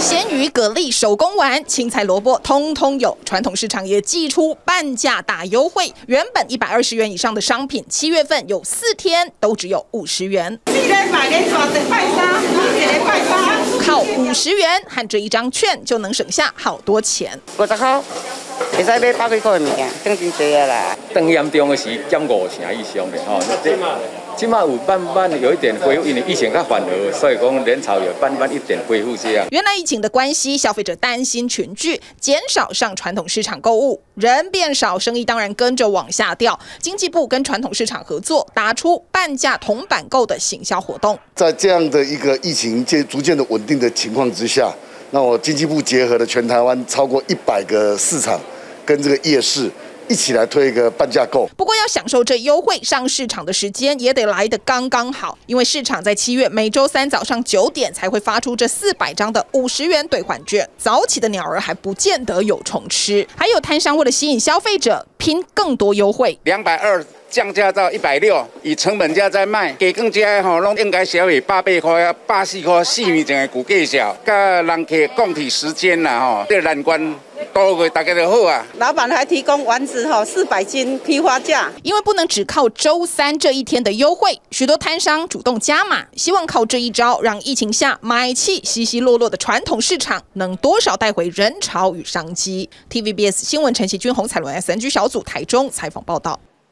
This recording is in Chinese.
鲜鱼、蛤蜊、手工丸、青菜、萝卜，通通有。传统市场也祭出半价大优惠，原本120元以上的商品，7月份有4天都只有50元。靠50元和这一张券就能省下好多钱。50块，会使买8几块的物件，算真济啊啦。当严重的时，减50%以上的吼。即马有慢慢有一点恢复，因为疫情较缓和，所以讲人潮有慢慢一点恢复这样。原来疫情的关系，消费者担心群聚，减少上传统市场购物，人变少，生意当然跟着往下掉。经济部跟传统市场合作，打出半价铜板购的行销活动。在这样的一个疫情逐渐的稳定的情况之下，那我经济部结合了全台湾超过100个市场跟这个夜市。 一起来推一个半价购，不过要享受这优惠，上市场的时间也得来得刚刚好，因为市场在7月每周3早上9点才会发出这400张的50元兑换券，早起的鸟儿还不见得有虫吃。还有摊商为了吸引消费者，拼更多优惠，220降价到160，以成本价在卖，给更加吼，拢应该小于8、8块啊，8、4块四米整个估计小，甲人客共体时间啦吼，这难关。 多个大概就好啊！老板还提供丸子吼400斤批发价，因为不能只靠周3这一天的优惠，许多摊商主动加码，希望靠这一招让疫情下买气稀稀落落的传统市场能多少带回人潮与商机。TVBS 新闻陈其君、洪彩伦 SNG 小组台中采访报道。